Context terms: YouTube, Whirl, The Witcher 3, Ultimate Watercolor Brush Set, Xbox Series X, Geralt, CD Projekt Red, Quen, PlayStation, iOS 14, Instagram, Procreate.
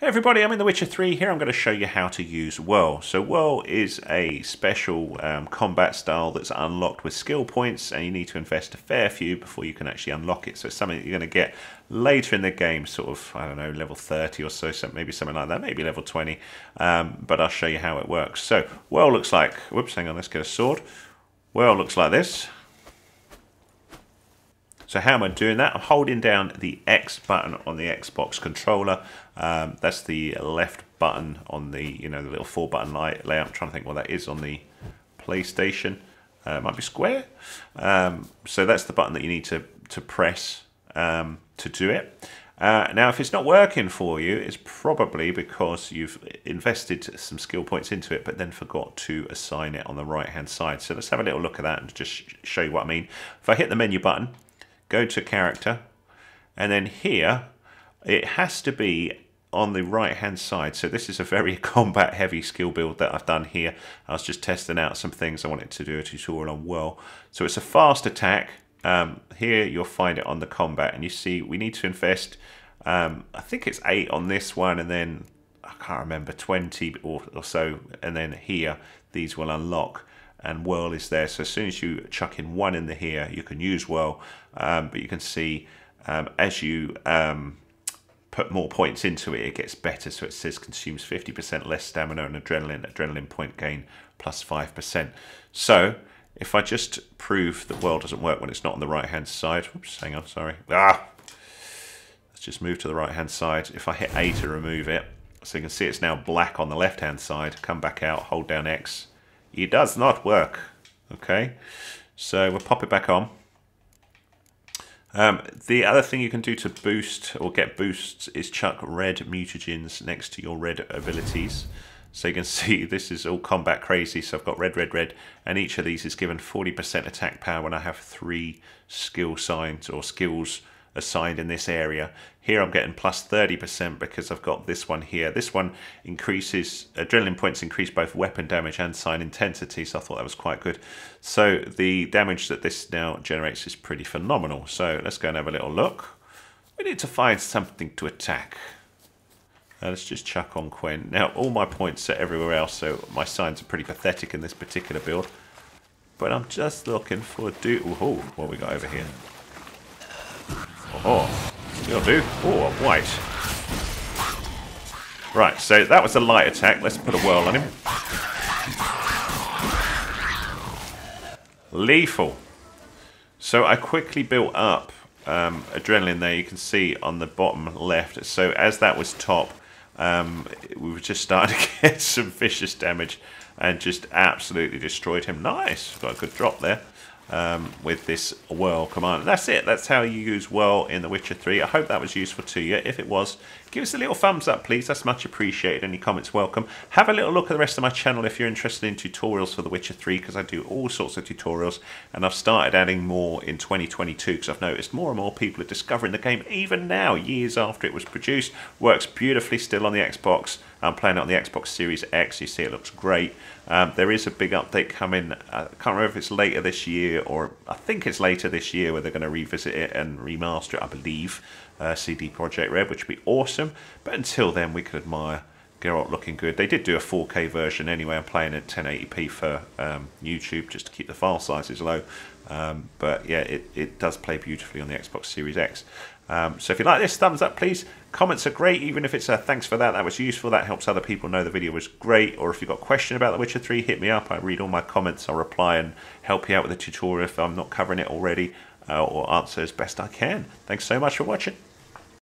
Hey everybody, I'm in The Witcher 3 here. I'm going to show you how to use Whirl. So Whirl is a special combat style that's unlocked with skill points, and you need to invest a fair few before you can actually unlock it. So it's something that you're going to get later in the game, sort of, I don't know, level 30 or so, maybe something like that, maybe level 20, but I'll show you how it works. So Whirl looks like, whoops, hang on, let's get a sword. Whirl looks like this. So how am I doing that? I'm holding down the X button on the Xbox controller. That's the left button on the, you know, the little four button layout. I'm trying to think what that is on the PlayStation. It might be square. So that's the button that you need to press to do it. Now, if it's not working for you, it's probably because you've invested some skill points into it, but then forgot to assign it on the right-hand side. So let's have a little look at that and just show you what I mean. If I hit the menu button, go to character, and then here it has to be on the right hand side. So this is a very combat heavy skill build that I've done here. I was just testing out some things. I wanted to do a tutorial on Whirl. So it's a fast attack. Here you'll find it on the combat, and you see we need to invest, I think it's 8 on this one, and then I can't remember, 20 or so, and then here these will unlock. And Whirl is there, so as soon as you chuck in 1 in the here, you can use Whirl, but you can see as you put more points into it, it gets better. So it says consumes 50% less stamina and adrenaline point gain plus 5%. So if I just prove that Whirl doesn't work when it's not on the right hand side, whoops, hang on, sorry, let's just move to the right hand side. If I hit A to remove it, so you can see it's now black on the left hand side, come back out, hold down X, it does not work. Okay, so we'll pop it back on. The other thing you can do to boost or get boosts is chuck red mutagens next to your red abilities. So you can see this is all combat crazy. So I've got red, and each of these is given 40% attack power when I have 3 skill signs or skills assigned in this area. Here I'm getting plus 30% because I've got this one here. This one increases, adrenaline points increase both weapon damage and sign intensity, so I thought that was quite good. So the damage that this now generates is pretty phenomenal. So let's go and have a little look. We need to find something to attack. Let's just chuck on Quen. Now all my points are everywhere else, so my signs are pretty pathetic in this particular build. But I'm just looking for a do. Oh, what we got over here? Oh, you'll do. Oh, I'm white. Right, so that was a light attack. Let's put a Whirl on him. Lethal. So I quickly built up adrenaline there. You can see on the bottom left. So as that was top, we were just starting to get some vicious damage and just absolutely destroyed him. Nice. Got a good drop there. With this Whirl command. That's it. That's how you use Whirl in The Witcher 3. I hope that was useful to you. If it was, give us a little thumbs up, please. That's much appreciated. Any comments welcome. Have a little look at the rest of my channel if you're interested in tutorials for The Witcher 3, because I do all sorts of tutorials, and I've started adding more in 2022 because I've noticed more and more people are discovering the game even now, years after it was produced. Works beautifully still on the Xbox. I'm playing it on the Xbox Series X. You see it looks great. There is a big update coming. I can't remember if it's later this year, or I think it's later this year, where they're going to revisit it and remaster it, I believe. CD Projekt Red, which would be awesome. But until then, we could admire Geralt looking good. They did do a 4K version anyway. I'm playing at 1080p for YouTube just to keep the file sizes low. But yeah, it does play beautifully on the Xbox Series X. So if you like this, thumbs up please. Comments are great, even if it's a thanks for that, that was useful, that helps other people know the video was great. Or if you've got a question about The Witcher 3, hit me up. I read all my comments, I'll reply and help you out with the tutorial if I'm not covering it already, or answer as best I can. Thanks so much for watching.